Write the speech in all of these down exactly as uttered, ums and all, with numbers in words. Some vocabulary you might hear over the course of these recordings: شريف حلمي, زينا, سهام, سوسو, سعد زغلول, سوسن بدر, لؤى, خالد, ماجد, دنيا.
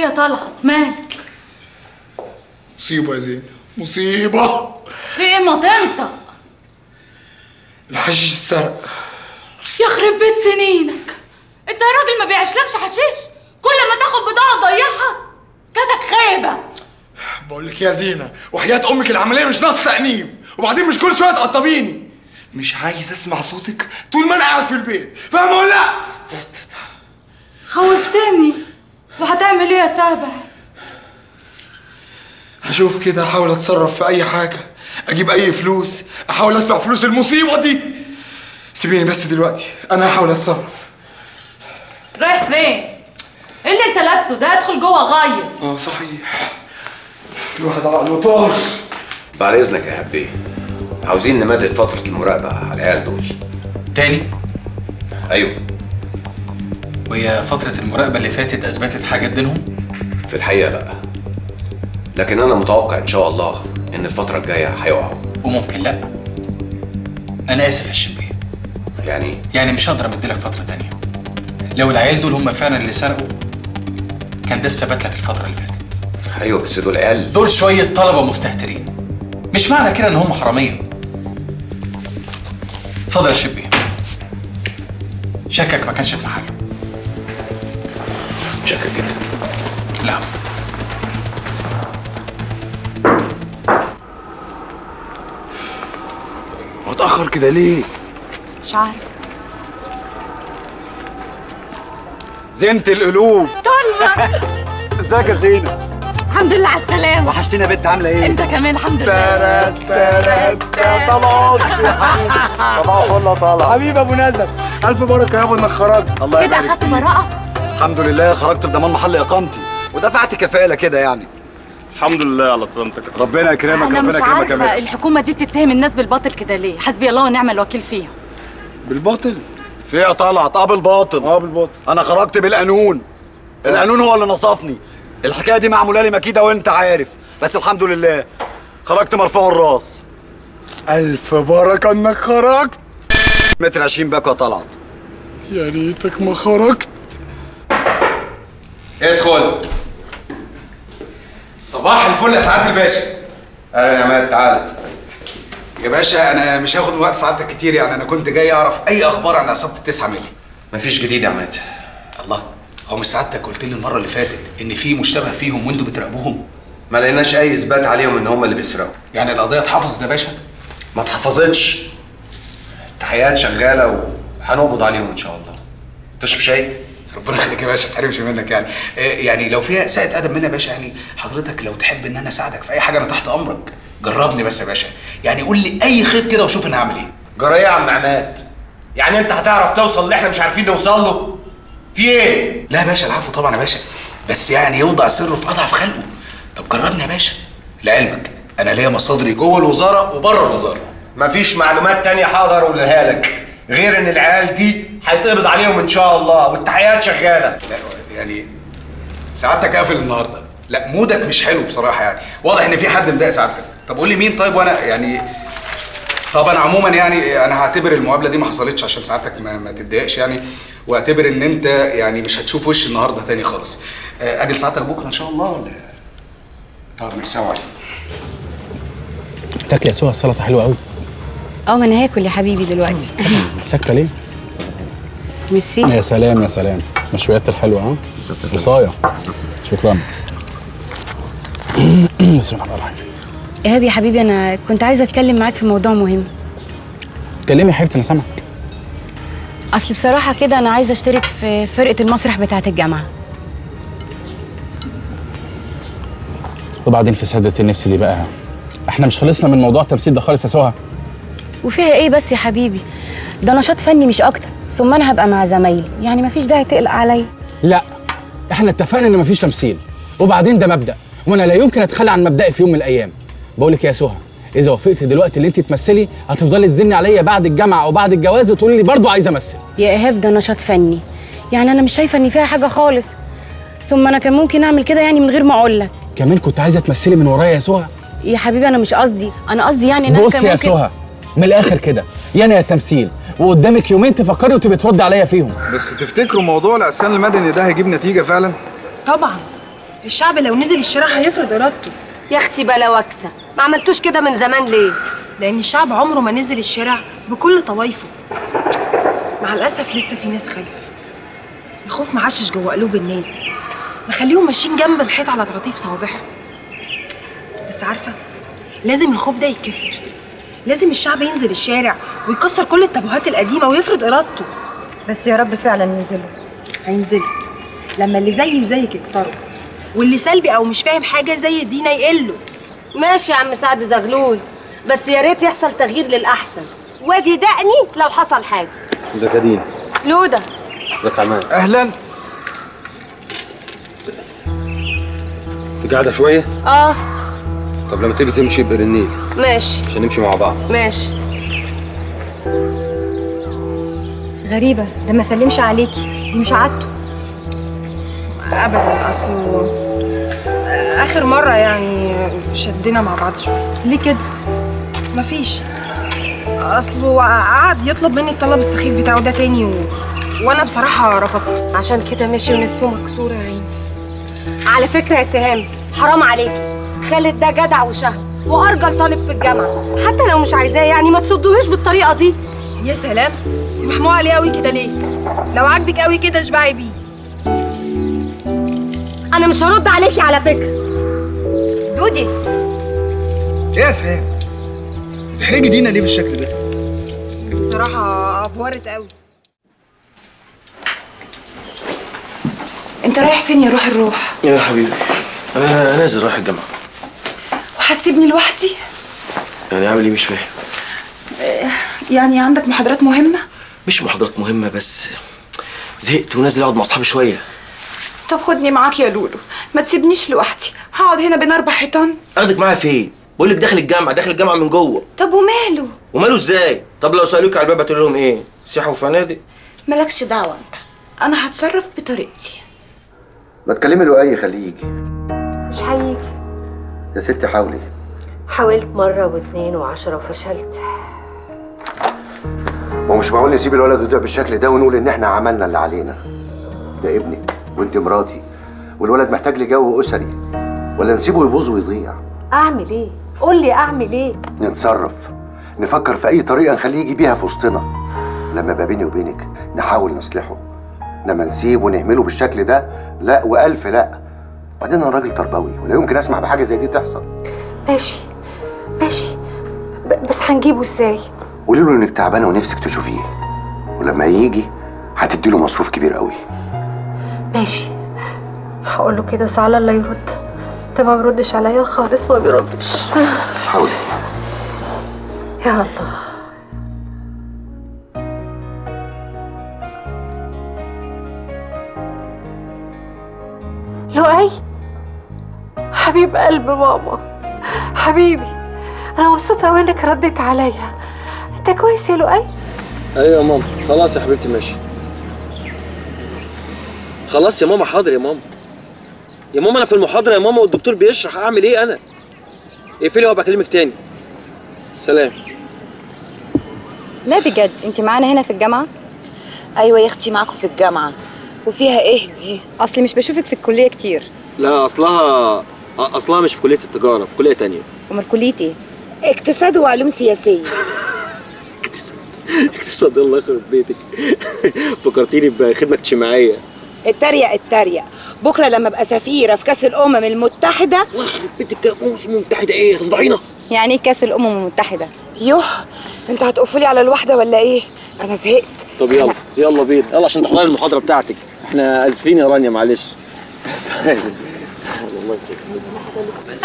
يا طلعت؟ مالك؟ مصيبة يا زينة، مصيبة. في ايه ما تنطق؟ الحشيش اتسرق. يخرب بيت سنينك، انت يا راجل ما بيعيشلكش حشيش، كل ما تاخد بضاعة تضيعها. كاتك خيبة. بقول لك يا زينة، وحياة أمك العملية مش ناقص تأنيب، وبعدين مش كل شوية تقطبيني. مش عايز أسمع صوتك طول ما أنا قاعد في البيت، فاهمة ولا لأ؟ خوفتني، وهتعمل إيه يا سابع؟ هشوف كده، أحاول أتصرف في أي حاجة، أجيب أي فلوس، أحاول أدفع فلوس المصيبة دي. سيبيني بس دلوقتي، أنا هحاول أتصرف. رايح فين؟ إيه اللي أنت لابسه ده؟ أدخل جوه غير. آه صحيح، الواحد عقله طار. بعد إذنك يا حبيبي، عاوزين نمدد فترة المراقبة على العيال دول. تاني؟ أيوه. وهي فترة المراقبة اللي فاتت أثبتت حاجة بينهم؟ في الحقيقة لأ، لكن أنا متوقع إن شاء الله إن الفترة الجاية هيقعوا. وممكن لأ. أنا آسف يا الشبيه. يعني؟ يعني مش هقدر أمدلك فترة تانية. لو العيال دول هم فعلا اللي سرقوا كان ده ثبت لك الفترة اللي فاتت. أيوه بس دول عيال، دول شوية طلبة مستهترين، مش معنى كده إن هم حرامية. اتفضل يا شبيه، شكك ما كانش في محله. شكك كده؟ لا. متأخر كده ليه؟ مش عارف. زينة القلوب. طلع. ازيك يا زينة؟ الحمد لله على السلامة. وحشتينا بنت، عاملة ايه؟ انت كمان الحمد لله. طلعت صباح الفل. طلع حبيب ابو نزل، ألف بركة يابا انك خرجت. الله يبارك فيك. كده أخدت براءة؟ الحمد لله، خرجت بضمان محل إقامتي ودفعت كفالة كده يعني. الحمد لله على سلامتك. ربنا يكرمك، ربنا يكرمك. أنا مش عارفة الحكومة دي بتتهم الناس بالباطل كده ليه؟ حسبي الله ونعم الوكيل فيها. بالباطل؟ فيها طلعت. أه بالباطل. أه بالباطل. أنا خرجت بالقانون، القانون هو اللي نصفني. الحكايه دي معموله لي مكيده وانت عارف، بس الحمد لله خرجت مرفوع الراس. الف بركه انك خرجت. متر عشرين باكو يا طلعت. يا ريتك ما خرجت. ادخل. صباح الفل يا سعاده الباشا. اهلا يا ماجد. تعالى يا باشا، انا مش هاخد وقت سعادتك كتير، يعني انا كنت جاي اعرف اي اخبار عن عصابه التسعة مللي. مفيش جديد يا عماد. الله، هو مش سعادتك قلت لي المره اللي فاتت ان في مشتبه فيهم وانتوا بتراقبوهم؟ ما لقيناش اي اثبات عليهم ان هم اللي بيسرقوا. يعني القضيه اتحفظت يا باشا؟ ما اتحفظتش، التحقيقات شغاله وهنقبض عليهم ان شاء الله. تشرب شاي؟ ربنا يخليك يا باشا، ما تحرمش منك يعني. إيه يعني لو فيها ساءة ادب مني يا باشا، يعني حضرتك لو تحب ان انا اساعدك في اي حاجه انا تحت امرك. جربني بس يا باشا، يعني قول لي اي خيط كده وشوف انا هعمل ايه. جرى ايه يا عم عماد؟ يعني انت هتعرف توصل اللي احنا مش عارفين نوصل له؟ في ايه؟ لا يا باشا العفو طبعا يا باشا، بس يعني يوضع سره في اضعف خلقه. طب جربني يا باشا، لعلمك انا ليا مصادري جوه الوزاره وبره الوزاره. مفيش معلومات تانية هقدر اقولها لك غير ان العيال دي هيتقبض عليهم ان شاء الله والتحقيقات شغاله. يعني سعادتك قافل النهارده، لا مودك مش حلو بصراحه، يعني واضح ان في حد مضايق سعادتك. طب قول لي مين طيب وانا يعني. طب انا عموما يعني انا هعتبر المقابله دي ما حصلتش عشان سعادتك ما, ما تتضايقش يعني، واعتبر ان انت يعني مش هتشوف وش النهارده تاني خالص. اجل ساعتك بكره ان شاء الله ولا؟ طب مش سوا عليك. تاكل يا سوا السلطه حلوه قوي. اه ما انا هاكل يا حبيبي دلوقتي. ساكته ليه؟ ميرسي. يا سلام يا سلام، مشويات الحلوه. اه وصايه. شكرا. بسم الله الرحمن الرحيم. ايهاب يا حبيبي، انا كنت عايزه اتكلم معاك في موضوع مهم. اتكلمي يا حبيبتي انا سامعك. اصل بصراحه كده انا عايزه اشترك في فرقه المسرح بتاعه الجامعه. وبعدين في سهده النفس دي بقى، احنا مش خلصنا من موضوع التمثيل ده خالص يا سهى. وفيها ايه بس يا حبيبي؟ ده نشاط فني مش اكتر، ثم انا هبقى مع زمايلي، يعني مفيش داعي تقلق عليا. لا احنا اتفقنا ان مفيش تمثيل، وبعدين ده مبدا وانا لا يمكن اتخلى عن مبدئي في يوم من الايام. بقول لك يا سهى، اذا وافقت دلوقتي ان انت تمثلي هتفضلي تزني عليا بعد الجامعه او بعد الجواز وتقولي لي برضه عايزه امثل. يا ايهاب ده نشاط فني، يعني انا مش شايفه ان فيها حاجه خالص، ثم انا كان ممكن اعمل كده يعني من غير ما اقول لك. كمان كنت عايزه تمثلي من ورايا يا سهى؟ يا حبيبي انا مش قصدي، انا قصدي يعني ان انا كان ممكن. بص يا سهى، من الاخر كده يعني يا تمثيل، وقدامك يومين تفكري وتبقي تردي عليا فيهم. بس تفتكروا موضوع العصيان المدني ده هيجيب نتيجه فعلا؟ طبعا الشعب لو نزل الشارع هيفرض ارادته. يا اختي بلا وكسه، ما عملتوش كده من زمان ليه؟ لان الشعب عمره ما نزل الشارع بكل طوايفه. مع الاسف لسه في ناس خايفه. الخوف معشش جوه قلوب الناس، مخليهم ماشيين جنب الحيط على تعطيف صوابعهم. بس عارفه، لازم الخوف ده يتكسر. لازم الشعب ينزل الشارع ويكسر كل التابوهات القديمه ويفرض ارادته. بس يا رب فعلا ينزلوا. هينزلوا لما اللي زي وزيك يكتروا، واللي سلبي او مش فاهم حاجه زي دينا يقلوا. ماشي يا عم سعد زغلول، بس يا ريت يحصل تغيير للاحسن، وادي دقني لو حصل حاجه. ده كريم لوده. ده كمان اهلا. انت قاعده شويه؟ اه. طب لما تيجي تمشي برنيك. ماشي. عشان نمشي مع بعض. ماشي. غريبه، ده ما سلمش عليكي، دي مش عادته. ابدا، اصله اخر مره يعني شدينا مع بعض شويه. ليه كده؟ مفيش، اصله قعد يطلب مني الطلب السخيف بتاعه ده تاني و... وانا بصراحه رفضت، عشان كده ماشي ونفسه مكسوره يا عيني. على فكره يا سهام، حرام عليكي، خالد ده جدع وشهم وارجل طالب في الجامعه، حتى لو مش عايزاه يعني ما تصدوهوش بالطريقه دي. يا سلام، انت محموقه عليه قوي كده ليه؟ لو عاجبك قوي كده اشبعي بيه. انا مش هرد عليكي على فكره. دودي. ايه يا سهام؟ بتحرجي دينا ليه بالشكل ده؟ بصراحه افورت قوي. انت رايح فين يا روح الروح؟ يا حبيبي، انا نازل رايح الجامعه. وهتسيبني لوحدي؟ يعني اعمل ايه؟ مش فاهم. يعني عندك محاضرات مهمه؟ مش محاضرات مهمه، بس زهقت ونازل اقعد مع اصحابي شويه. طب خدني معاك يا لولو، ما تسيبنيش لوحدي، هقعد هنا بين اربع حيطان. اخدك معايا فين؟ بقول لك داخل الجامعه، داخل الجامعه من جوه. طب وماله؟ وماله ازاي؟ طب لو سالوك على الباب هتقول لهم ايه؟ سياحه وفنادق؟ مالكش دعوه انت، انا هتصرف بطريقتي. ما تكلمي لؤي خليه يجي. مش هيجي يا ستي. حاولي. حاولت مره واثنين وعشره وفشلت. هو مش معقول نسيب الولد يضيع بالشكل ده ونقول ان احنا عملنا اللي علينا. ده ابني وانت مراتي، والولد محتاج لجو اسري، ولا نسيبه يبوظ ويضيع؟ اعمل ايه؟ قول لي اعمل ايه؟ نتصرف، نفكر في اي طريقه نخليه يجي بيها في وسطنا. لما بقى بيني وبينك نحاول نصلحه، لما نسيبه ونهمله بالشكل ده لا والف لا. وبعدين انا راجل تربوي ولا يمكن اسمح بحاجه زي دي تحصل. ماشي ماشي، بس هنجيبه ازاي؟ قولي له انك تعبانه ونفسك تشوفيه، ولما يجي هتدي له مصروف كبير قوي. ماشي، هقول له كده، بس على الله يرد. ده ما بيردش عليا خالص، ما بيردش. حاولي. يا الله. لؤي حبيب قلب ماما، حبيبي انا مبسوطه قوي انك رديت عليا. انت كويس يا لؤي؟ ايوه يا ماما. خلاص يا حبيبتي ماشي. خلاص يا ماما. حاضر يا ماما. يا ماما انا في المحاضره يا ماما، والدكتور بيشرح، اعمل ايه انا؟ اقفلي وابقى اكلمك تاني. سلام. لا بجد، انت معانا هنا في الجامعه؟ ايوه يا اختي معاكم في الجامعه. وفيها ايه دي؟ اصلي مش بشوفك في الكليه كتير. لا اصلها اصلها مش في كليه التجاره، في كليه تانيه. امال كليه ايه؟ اقتصاد وعلوم سياسيه. اقتصاد اقتصاد، الله يخرب بيتك. فكرتيني بخدمه اجتماعيه. اتريق اتريق، بكره لما ابقى سفيره في كاس الامم المتحده. الله يخرب بيتك، يا امم المتحده ايه؟ هتفضحينا. يعني ايه كاس الامم المتحده؟ يوه، انت هتقفلي على الواحده ولا ايه؟ انا زهقت. طب يلا يلا بينا، يلا عشان تحضري المحاضره بتاعتك. احنا اسفين يا رانيا، معلش. والله بس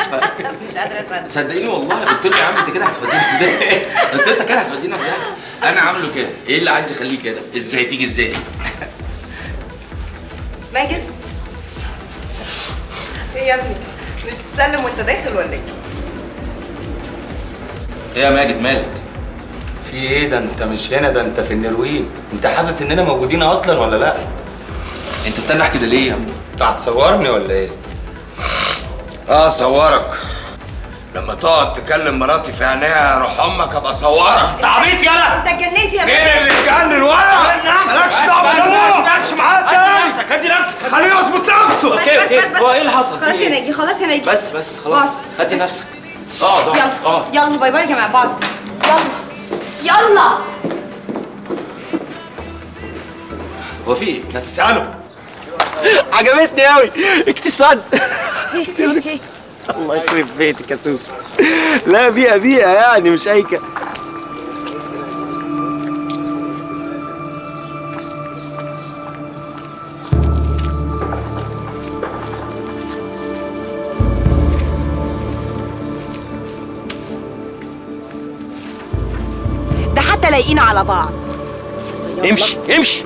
مش قادره اصدق. صدقيني والله، قلت له يا عم انت كده هتودينا بجد. قلت له انت كده هتودينا بجد. انا عامله كده، ايه اللي عايز يخليه كده؟ ازاي تيجي ازاي؟ ماجد؟ ايه يا ابني؟ مش تسلم وانت داخل ولا ايه؟ ايه يا ماجد مالك؟ في ايه؟ ده انت مش هنا، ده انت في النرويج. انت حاسس اننا موجودين اصلا ولا لا؟ انت بتنح كده ليه يا ابني؟ انت هتصورني ولا ايه؟ اه صورك. لما تقعد تكلم مراتي في عينيها روح امك ابقى صورك. انت عبيط يالا. انت اتجننت يا بنت. مين اللي اتجنن ولا؟ مالكش دعوه بالامور، ما تتعاملش معاه تاني. ادي نفسك ادي نفسك، خليه يظبط نفسه. خير؟ هو ايه اللي حصل؟ خلاص هنا يجي خلاص هنا يجي بس بس خلاص هدي نفسك. اقعد اقعد يلا يلا باي باي يا جماعه بعض يلا يلا. هو في ايه؟ ما تسأله. عجبتني قوي اقتصاد. الله يكرم بيتك يا سوسو. لا بيئه بيئه يعني مش اي كلام. ده حتى لايقين على بعض. امشي امشي.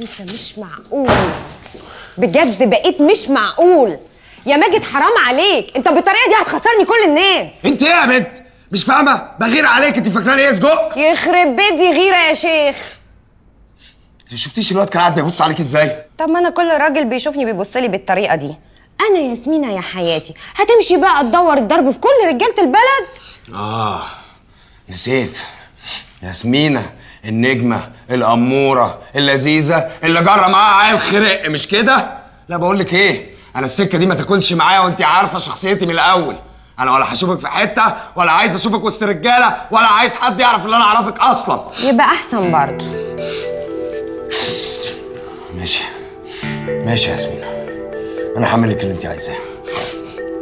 انت مش معقول بجد، بقيت مش معقول يا ماجد، حرام عليك، انت بالطريقه دي هتخسرني كل الناس. انت ايه يا بنت مش فاهمه؟ بغير عليك، انت فاكراني ايه؟ سجق يخرب بيت دي غيره يا شيخ. انت شفتيش الواد كان قاعد بيبص عليك ازاي؟ طب ما انا كل راجل بيشوفني بيبص لي بالطريقه دي. انا ياسمينه يا حياتي هتمشي بقى تدور الضرب في كل رجاله البلد؟ اه نسيت ياسمينه النجمة الأمورة اللذيذة اللي جرى معاها عيل خرق، مش كده؟ لا بقول لك إيه، أنا السكة دي ما تاكلش معايا، وأنت عارفة شخصيتي من الأول، أنا ولا هشوفك في حتة، ولا عايز أشوفك وسط رجالة، ولا عايز حد يعرف اللي أنا أعرفك أصلاً. يبقى أحسن برضه. ماشي ماشي يا ياسمينة، أنا هعمل لك اللي أنت عايزاه.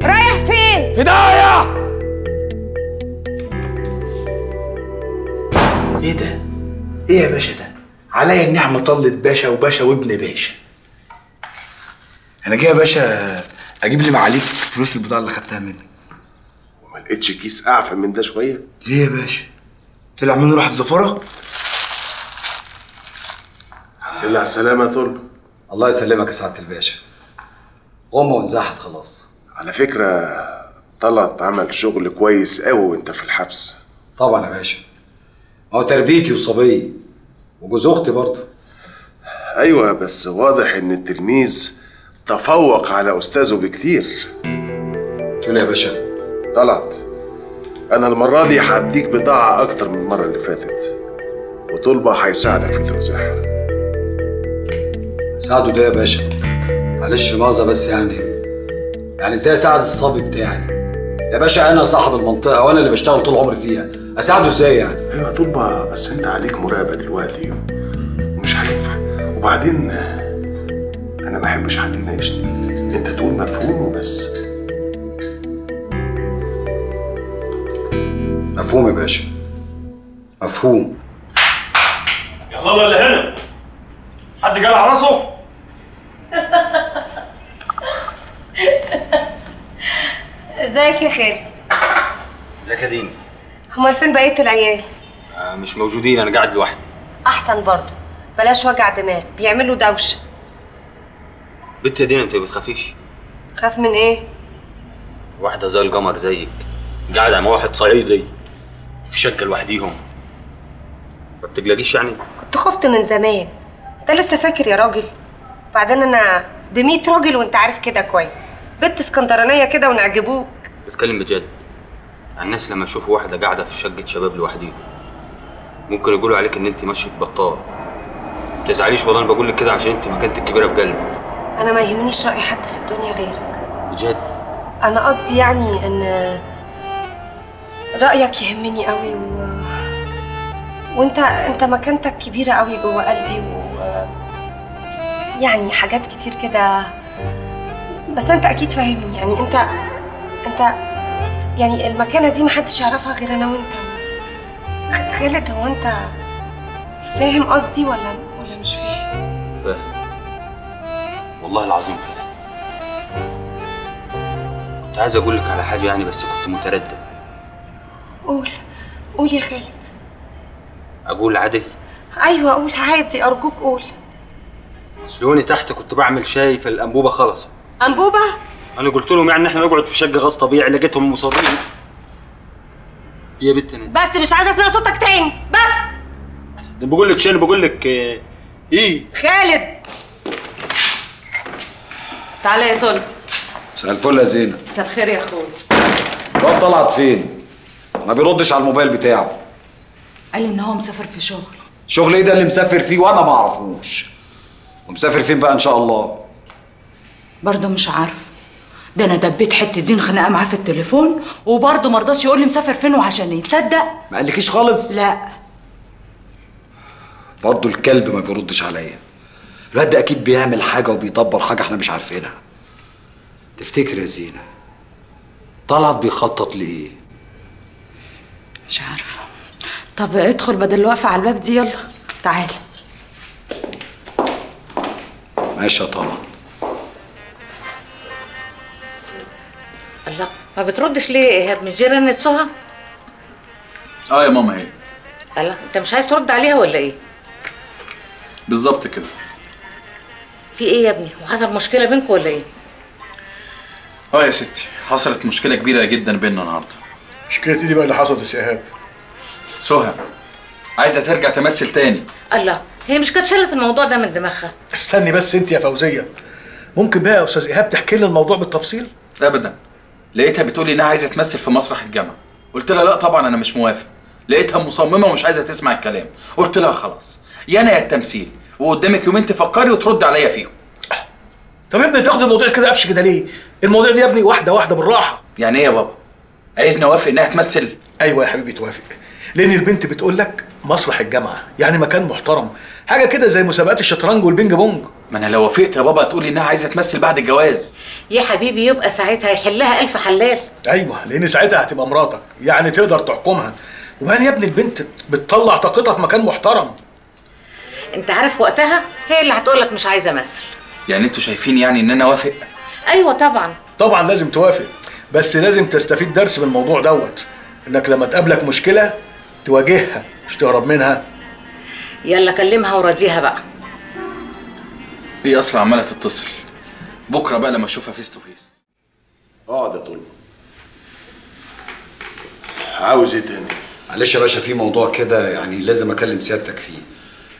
رايح فين؟ في داهية. إيه ده؟ ايه يا باشا ده؟ عليا النعمه طلت باشا وباشا وابن باشا. انا جاي يا باشا اجيب لي معاليك فلوس البضاعه اللي خدتها منك. وما لقيتش كيس اعفن من ده شويه؟ ليه يا باشا؟ طلع منه راحه زفاره؟ الحمد لله على السلامه يا تربه. الله يسلمك يا سعاده الباشا. غمه وانزاحت خلاص. على فكره طلعت عمل شغل كويس قوي وانت في الحبس. طبعا يا باشا، هو تربيتي وصبية وجوز اختي برضه. ايوه بس واضح ان التلميذ تفوق على استاذه بكتير. تقول يا باشا؟ طلعت انا المره دي هديك بضاعه اكتر من المره اللي فاتت، وطلبه هيساعدك في توزيعها. ساعده ده يا باشا، معلش مؤاخذه بس يعني يعني ازاي ساعد الصبي بتاعي يا باشا؟ انا صاحب المنطقه وانا اللي بشتغل طول عمري فيها، اساعده ازاي يعني؟ ايوه طلبه بس انت عليك مراقبه دلوقتي ومش هينفع، وبعدين انا ما بحبش حد يناقشني، انت تقول مفهوم وبس. مفهوم يا باشا مفهوم. يلا الله اللي هنا، حد جرى على راسه؟ ازيك يا خالد؟ ازيك يا دينا؟ امال فين بقيه العيال؟ آه مش موجودين، انا قاعد لوحدي. احسن برضه، بلاش وجع دماغ، بيعملوا دوشه. بنت يا دينا انت ما بتخافيش؟ خاف من ايه؟ واحده زي القمر زيك قاعده مع واحد صعيدي في شقه لوحديهم، ما بتقلقيش يعني؟ كنت خفت من زمان، انت لسه فاكر يا راجل؟ بعدين انا بميت راجل وانت عارف كده كويس. بنت اسكندرانيه كده ونعجبوك. بتكلم بجد؟ الناس لما يشوفوا واحدة قاعدة في شقة شباب لوحديهم ممكن يقولوا عليك إن أنت ماشية بطال. ما تزعليش والله، أنا بقول لك كده عشان أنت مكانتك كبيرة في قلبي. أنا ما يهمنيش رأي حد في الدنيا غيرك. بجد؟ أنا قصدي يعني إن رأيك يهمني قوي و... وأنت أنت مكانتك كبيرة قوي جوه قلبي و... يعني حاجات كتير كده، بس أنت أكيد فاهمني يعني. أنت أنت يعني المكانة دي محدش يعرفها غير أنا وأنت. خالد هو أنت فاهم قصدي ولا ولا مش فاهم؟ فاهم والله العظيم فاهم. كنت عايز أقول لك على حاجة يعني بس كنت متردد. قول قول يا خالد. أقول عادي؟ أيوه قول عادي أرجوك قول. أصل تحت كنت بعمل شاي فالأنبوبة خلصت. أنبوبة؟ أنا قلت لهم يعني إحنا نقعد في شقة غاز طبيعي، لقيتهم مصرين. في يا بت أنا بس مش عايزة أسمع صوتك تاني بس. أنا بقول لك شنو بقول لك إيه؟ خالد تعالى يا طلق. مساء الفل يا زينة. مساء الخير يا أخويا. الواد طلعت فين؟ ما بيردش على الموبايل بتاعه. قال لي إن هو مسافر في شغل. شغل ايه ده اللي مسافر فيه وانا ما اعرفوش؟ ومسافر فين بقى ان شاء الله؟ برضه مش عارفه. ده انا دبيت حته دين خناقه معاه في التليفون وبرضه ما رضاش يقول لي مسافر فين وعشان ايه. تصدق ما قالكيش خالص؟ لا برضه الكلب ما بيردش عليا. الواد ده اكيد بيعمل حاجه وبيدبر حاجه احنا مش عارفينها. تفتكر يا زينه طلعت بيخطط لايه؟ مش عارفه. طب ادخل بدل واقفه على الباب دي. يلا تعالى. ماشي يا طلعت. الله ما بتردش ليه يا ايهاب؟ مش دي رنة سهى؟ اه يا ماما هي. الله انت مش عايز ترد عليها ولا ايه؟ بالظبط كده. في ايه يا ابني؟ وحصل مشكله بينكم ولا ايه؟ اه يا ستي حصلت مشكله كبيره جدا بيننا النهارده. مشكله ايه دي بقى اللي حصلت يا ايهاب؟ سهى عايزه ترجع تمثل تاني. الله هي مش كانت شالت الموضوع ده من دماغها؟ استني بس انت يا فوزيه، ممكن بقى يا استاذ ايهاب تحكي لي الموضوع بالتفصيل؟ ابدا. لقيتها بتقول لي انها عايزه تمثل في مسرح الجامعه، قلت لها لا طبعا انا مش موافق. لقيتها مصممه ومش عايزه تسمع الكلام، قلت لها خلاص يا انا يا التمثيل، وقدامك يومين تفكري وترد عليا فيهم. طب يا ابني تاخد الموضوع كده قفش كده ليه؟ الموضوع ده يا ابني واحده واحده بالراحه. يعني ايه يا بابا؟ عايزني اوافق انها تمثل؟ ايوه يا حبيبي توافق، لان البنت بتقول لك مسرح الجامعه يعني مكان محترم، حاجه كده زي مسابقات الشطرنج والبينج بونج. ما انا لو وافقت يا بابا هتقول لي انها عايزه تمثل بعد الجواز. يا حبيبي يبقى ساعتها يحلها الف حلال. ايوه لان ساعتها هتبقى مراتك، يعني تقدر تحكمها. وبعدين يا ابني البنت بتطلع طاقتها في مكان محترم. انت عارف وقتها هي اللي هتقول لك مش عايزه امثل. يعني انتوا شايفين يعني ان انا اوافق؟ ايوه طبعا. طبعا لازم توافق، بس لازم تستفيد درس من الموضوع دوت، انك لما تقابلك مشكله تواجهها مش تهرب منها. يلا كلمها وراضيها بقى. هي اصلا عماله تتصل، بكره بقى لما اشوفها فيس تو فيس. اقعد يا طلبه. عاوز ايه تاني؟ معلش يا باشا في موضوع كده يعني لازم اكلم سيادتك فيه.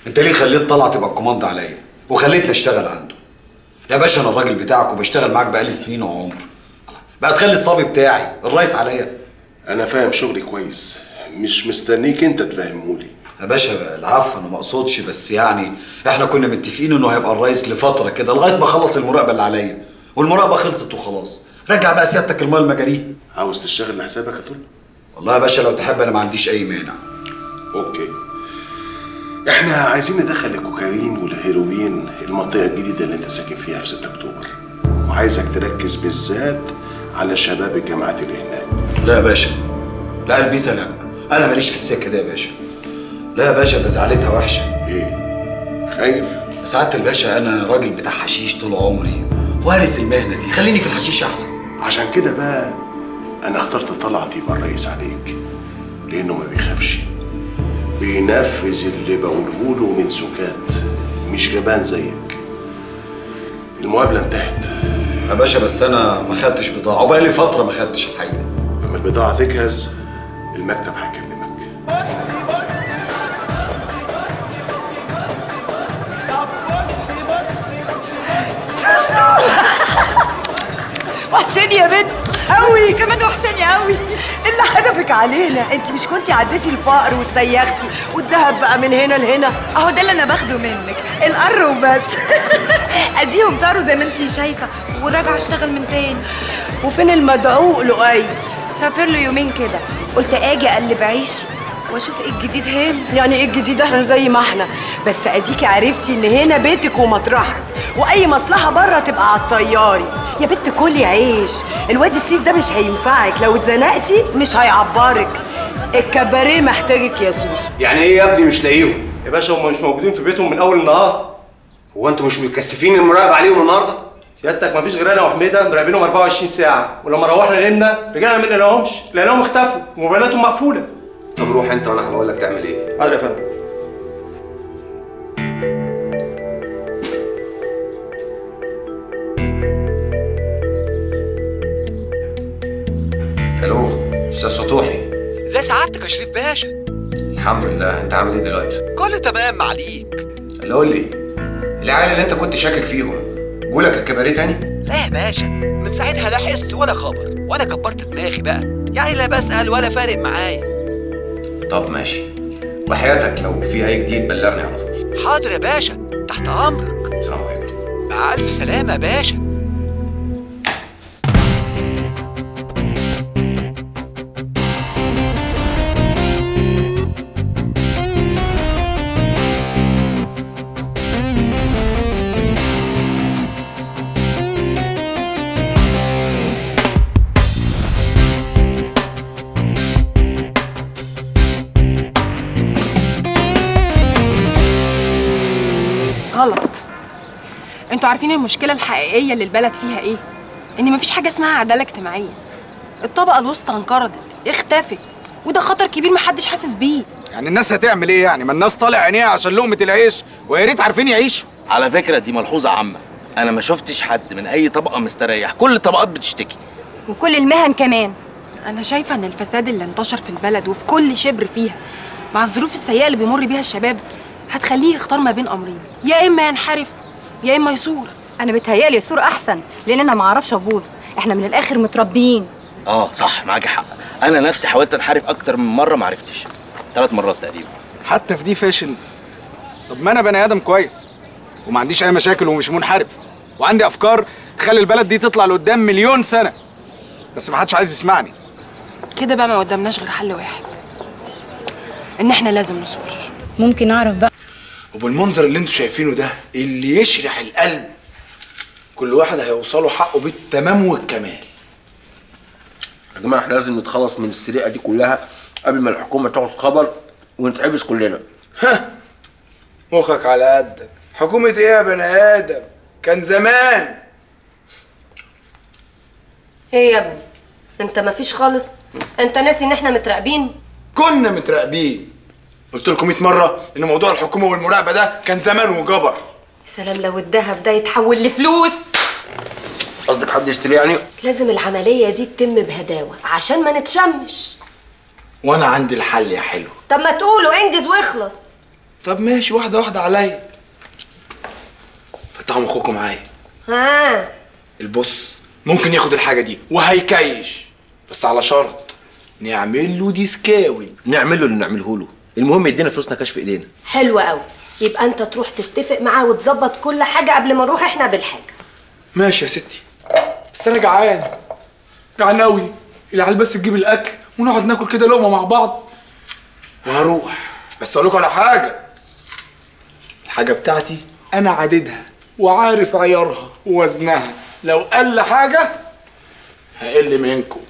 انت ليه خليت طلعت تبقى الكوماند عليا وخليتني اشتغل عنده؟ يا باشا انا الراجل بتاعك وبشتغل معاك بقالي سنين وعمر، بقى تخلي الصبي بتاعي الرئيس عليا؟ انا فاهم شغلي كويس، مش مستنيك انت تفهمهولي يا باشا. العفو انا ما اقصدش، بس يعني احنا كنا متفقين انه هيبقى الرئيس لفتره كده لغايه ما اخلص المراقبه اللي عليا، والمراقبه خلصت وخلاص. رجع بقى سيادتك المال المجاريه. عاوز تشتغل لحسابك يا طول؟ والله يا باشا لو تحب انا ما عنديش اي مانع. اوكي. احنا عايزين ندخل الكوكايين والهيروين المنطقه الجديده اللي انت ساكن فيها في ستة اكتوبر، وعايزك تركز بالذات على شباب الجامعات اللي هناك. لا يا باشا لا البيسه لا، انا ماليش في السكه دي يا باشا. لا يا باشا ده زعلتها وحشه. ايه؟ خايف؟ سعاده الباشا انا راجل بتاع حشيش طول عمري، وارث المهنه دي، خليني في الحشيش احسن. عشان كده بقى انا اخترت طلعت يبقى الرئيس عليك، لانه ما بيخافش، بينفذ اللي بقوله له من سكات، مش جبان زيك. المقابله انتهت يا باشا، بس انا ما خدتش بضاعه وبقالي فتره ما خدتش الحقيقه. لما البضاعه تجهز المكتب هيكلمك. بصي بصي بصي بصي بصي بصي طب بصي بصي بصي سوسو وحشاني يا بنت قوي، كمان وحشاني قوي. اللي حدفك علينا انت، مش كنتي عديتي الفقر واتسيختي والذهب بقى من هنا لهنا؟ اهو ده اللي انا باخده منك، القر وبس. اديهم طاروا زي ما انت شايفه، وراجعه اشتغل من تاني. وفين المدعوق لؤي؟ سافر له يومين كده، قلت اجي اقلب عيشي واشوف ايه الجديد هنا. يعني ايه الجديد؟ احنا زي ما احنا، بس اديكي عرفتي ان هنا بيتك ومطرحك، واي مصلحه بره تبقى على الطياري. يا بنت كلي عيش، الواد السيس ده مش هينفعك، لو اتزنقتي مش هيعبرك. الكباريه محتاجك يا سوسو. يعني ايه يا ابني مش لاقيهم؟ يا باشا هم مش موجودين في بيتهم من اول النهار. هو انتوا مش متكسفين المراقبه عليهم النهارده؟ سيادتك مفيش غير انا وحميده مراقبينهم اربعة وعشرين ساعة، ولما روحنا نمنا رجعنا ما لقيناهمش، لقيناهم اختفوا وموبايلاتهم مقفوله. طب روح انت وانا هقول لك تعمل ايه. حاضر يا فندم. الو استاذ سطوحي. ازي سعادتك يا شريف باشا؟ الحمد لله. انت عامل ايه دلوقتي؟ كله تمام عليك. اللي قول لي العيال اللي انت كنت شاكك فيهم جولك الكباريه تاني؟ لا يا باشا من ساعتها لا حس ولا خبر، وانا كبرت دماغي بقى، يعني لا بسال ولا فارق معايا. طب ماشي وحياتك لو في أي جديد بلغني على طول. حاضر يا باشا، تحت أمرك. سلام عليكم. مع ألف سلامة يا باشا. انتوا عارفين المشكله الحقيقيه اللي البلد فيها ايه؟ ان مفيش حاجه اسمها عداله اجتماعيه. الطبقه الوسطى انقرضت، اختفت، وده خطر كبير محدش حاسس بيه. يعني الناس هتعمل ايه يعني؟ ما الناس طالع عينيها عشان لقمه العيش، ويا ريت عارفين يعيشوا. على فكره دي ملحوظه عامه، انا ما شفتش حد من اي طبقه مستريح، كل الطبقات بتشتكي وكل المهن كمان. انا شايفه ان الفساد اللي انتشر في البلد وفي كل شبر فيها مع الظروف السيئه اللي بيمر بيها الشباب هتخليه يختار ما بين امرين، يا اما ينحرف يا اما يصور. انا بتهيألي يصور احسن، لان انا ما اعرفش ابوظ، احنا من الاخر متربيين. اه صح، معاكي حق، انا نفسي حاولت انحرف اكتر من مره ما عرفتش، ثلاث مرات تقريبا. حتى في دي فاشل؟ طب ما انا بني ادم كويس وما عنديش اي مشاكل ومش منحرف، وعندي افكار تخلي البلد دي تطلع لقدام مليون سنه، بس ما حدش عايز يسمعني. كده بقى ما قدامناش غير حل واحد، ان احنا لازم نصور. ممكن اعرف بقى؟ وبالمنظر اللي انتوا شايفينه ده اللي يشرح القلب، كل واحد هيوصله حقه بالتمام والكمال. يا جماعه احنا لازم نتخلص من السرقه دي كلها قبل ما الحكومه تاخد خبر ونتحبس كلنا. ها مخك على قدك، حكومه ايه يا بني ادم؟ كان زمان. ايه يا ابني انت مفيش خالص؟ انت ناسي ان احنا متراقبين؟ كنا متراقبين، قلت لكم مية مرة إن موضوع الحكومة والمراقبة ده كان زمان وجبر. يا سلام لو الذهب ده يتحول لفلوس. قصدك حد يشتريه يعني؟ لازم العملية دي تتم بهداوة عشان ما نتشمش. وأنا عندي الحل يا حلو. طب ما تقوله، انجز واخلص. طب ماشي، واحدة واحدة عليا. فتحوا مخكم معايا. ها؟ البص ممكن ياخد الحاجة دي وهيكيش، بس على شرط نعمل له ديسكاوي. نعمل له اللي نعمله له، المهم يدينا فلوسنا كشف ايدينا. حلو قوي، يبقى انت تروح تتفق معاه وتظبط كل حاجه قبل ما نروح احنا بالحاجه. ماشي يا ستي، بس انا جعان جعان قوي. العيال بس تجيب الاكل ونقعد ناكل كده لقمه مع بعض وهروح. بس اقول لكم على حاجه، الحاجه بتاعتي انا عددها وعارف عيارها ووزنها، لو قل حاجه هقل منكم.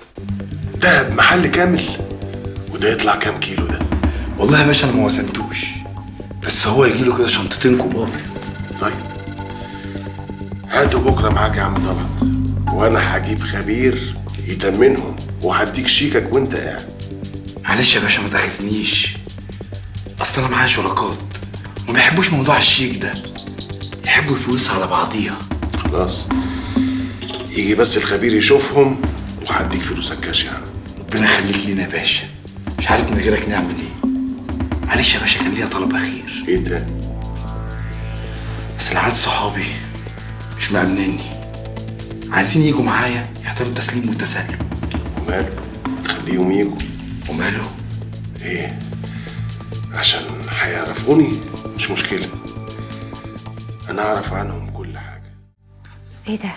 دهب محل كامل، وده يطلع كام كيلو ده؟ والله يا باشا انا ما وزنتوش، بس هو يجي له كده شنطتين كبار. طيب هاتوا بكره معاك يا عم طلعت، وانا هجيب خبير يتمنهم وهديك شيكك وانت قاعد. معلش يا باشا ما تاخذنيش، اصل انا معايا شركات وما بيحبوش موضوع الشيك ده، يحبوا الفلوس على بعضيها. خلاص يجي بس الخبير يشوفهم وهديك فلوسك كاش يا عم. ربنا يخليك لينا يا باشا، مش عارف من غيرك نعمل ايه. معلش يا باشا كان ليا طلب اخير. ايه ده؟ بس العيال صحابي مش مأمنني، عايزين يجوا معايا يحضروا التسليم والتسلم. وماله؟ تخليهم يجوا. وماله؟ ايه؟ عشان هيعرفوني؟ مش مشكلة، أنا أعرف عنهم كل حاجة. ايه ده؟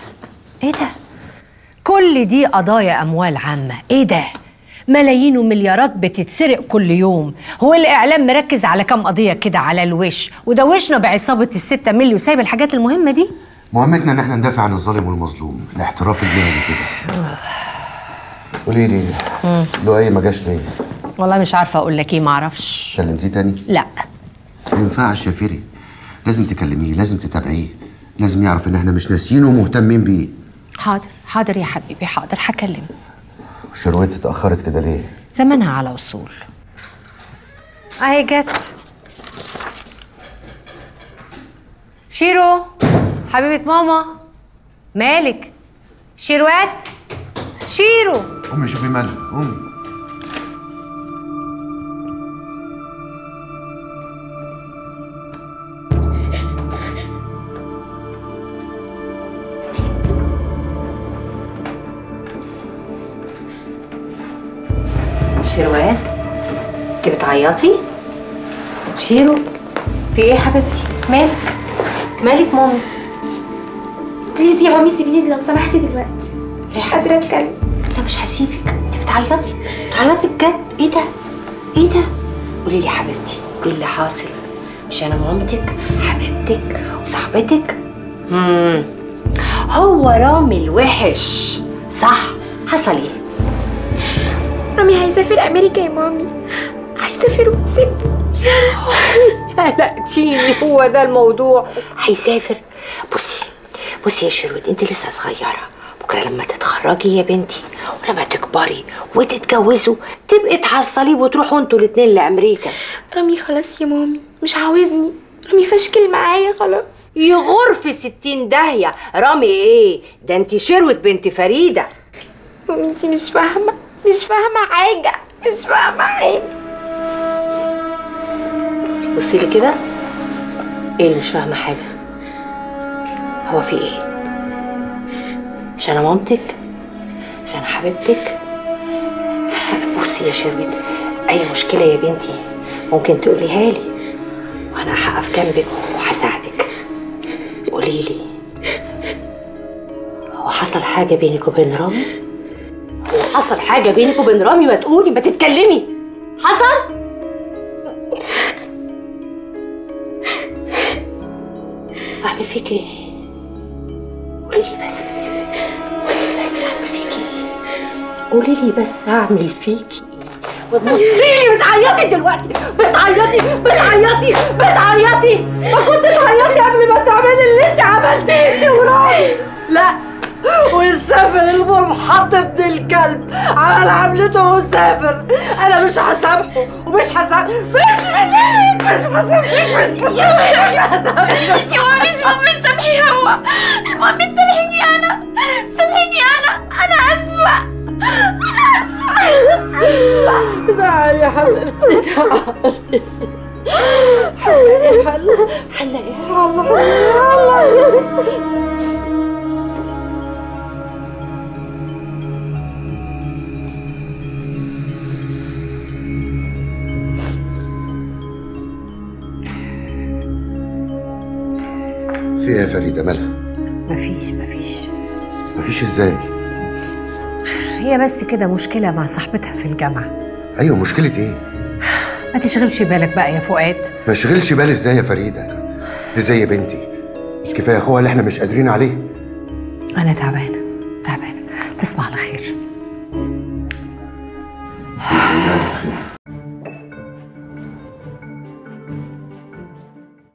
ايه ده؟ كل دي قضايا أموال عامة، ايه ده؟ ملايين ومليارات بتتسرق كل يوم. هو الإعلام مركز على كام قضية كده على الوش، وده وشنا بعصابة الستة ملي وسايب الحاجات المهمة دي. مهمتنا إن احنا ندافع عن الظالم والمظلوم، الاحتراف المهني كده. قولي لي لؤي ما جاش ليه؟ والله مش عارفة أقول لك إيه، معرفش. كلمتيه تاني؟ لا. ما ينفعش يا فيري، لازم تكلميه، لازم تتابعيه، لازم يعرف إن احنا مش ناسيينه ومهتمين بيه. حاضر حاضر يا حبيبي حاضر، هكلمه. شرويت اتأخرت كده ليه؟ زمانها على وصول. اهي جت. شيرو حبيبة ماما، مالك؟ شيروات، شيرو. امي شوفي مالك، امي. شروات انت بتعيطي؟ شيرو في ايه يا حبيبتي؟ مالك؟ مالك مامي؟ بليز يا مامي سيبيني لو سمحتي دلوقتي، مش قادرة اتكلم. لا مش هسيبك، انت بتعيطي بتعيطي بجد. ايه ده؟ ايه ده؟ قولي لي يا حبيبتي ايه اللي حاصل؟ مش انا مامتك حبيبتك وصاحبتك؟ امم هو رامي الوحش صح؟ حصل ايه؟ رامي هيسافر امريكا يا مامي، هيسافر ويسيبني. قلقتيني. هو ده الموضوع، هيسافر. بصي بصي يا شيروت، انت لسه صغيره، بكره لما تتخرجي يا بنتي ولما تكبري وتتجوزوا تبقي تحصليه وتروحوا انتوا الاثنين لامريكا. رامي خلاص يا مامي مش عاوزني، رامي فاشكل معايا خلاص. يغور في ستين داهيه، رامي ايه؟ ده انت شيروت بنت فريده. مامي انت مش فاهمه، مش فاهمه حاجه، مش فاهمه حاجه. بصي لي كده، ايه اللي مش فاهمه حاجه؟ هو في ايه؟ مش انا مامتك؟ مش انا حبيبتك؟ بصي يا شيروت، اي مشكله يا بنتي ممكن تقوليها لي وانا هقف جنبك وهساعدك. قولي لي، هو حصل حاجه بينك وبين رامي؟ هو حصل حاجه بينك وبين رامي؟ ما تقولي، ما تتكلمي. حصل؟ أعمل فيك إيه؟ قوليلي بس، قوليلي بس أعمل فيك إيه؟ قوليلي بس أعمل فيك إيه؟ بصيلي بتعيطي دلوقتي، بتعيطي بتعيطي بتعيطي، ما كنت تعيطي قبل ما تعملي اللي أنت عملتيه أنت وراي. لا ويسافر المنحط ابن الكلب، عمل عملته وسافر، أنا مش هسامحه ومش هسامحه، مش هسامحك مش هسامحك مش هسامحك. يا ماما مش مهم تسامحيه هو، المهم تسامحيني أنا، تسامحيني أنا، أنا آسفة، أنا آسفة. تعالي يا حبيبتي تعالي. حلقي حلقي حلقي حلقي. في ايه يا فريده مالها؟ مفيش مفيش مفيش. ازاي؟ هي بس كده مشكله مع صاحبتها في الجامعه. ايوه مشكله ايه؟ ما تشغلش بالك بقى يا فؤاد. ما اشغلش بالي ازاي يا فريده؟ دي زي بنتي، مش كفايه اخوها اللي احنا مش قادرين عليه؟ انا تعبانه تعبانه. تصبح على خير.